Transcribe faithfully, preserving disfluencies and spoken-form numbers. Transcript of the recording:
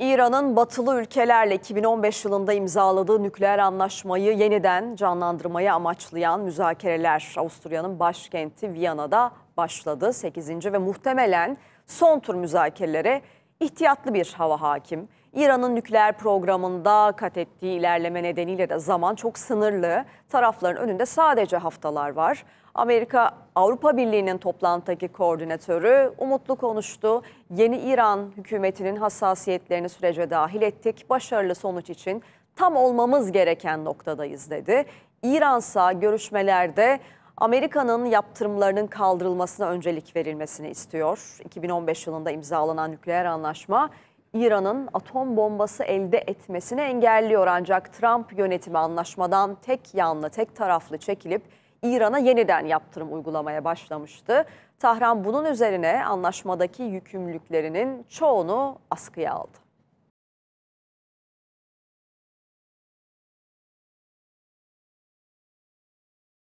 İran'ın batılı ülkelerle iki bin on beş yılında imzaladığı nükleer anlaşmayı yeniden canlandırmayı amaçlayan müzakereler Avusturya'nın başkenti Viyana'da başladı. sekizinci ve muhtemelen son tur müzakerelere ihtiyatlı bir hava hakim. İran'ın nükleer programında kat ettiği ilerleme nedeniyle de zaman çok sınırlı. Tarafların önünde sadece haftalar var. Amerika Avrupa Birliği'nin toplantıdaki koordinatörü umutlu konuştu. Yeni İran hükümetinin hassasiyetlerini sürece dahil ettik. Başarılı sonuç için tam olmamız gereken noktadayız dedi. İran'sa görüşmelerde Amerika'nın yaptırımlarının kaldırılmasına öncelik verilmesini istiyor. iki bin on beş yılında imzalanan nükleer anlaşma İran'ın atom bombası elde etmesini engelliyor. Ancak Trump yönetimi anlaşmadan tek yanlı, tek taraflı çekilip İran'a yeniden yaptırım uygulamaya başlamıştı. Tahran bunun üzerine anlaşmadaki yükümlülüklerinin çoğunu askıya aldı.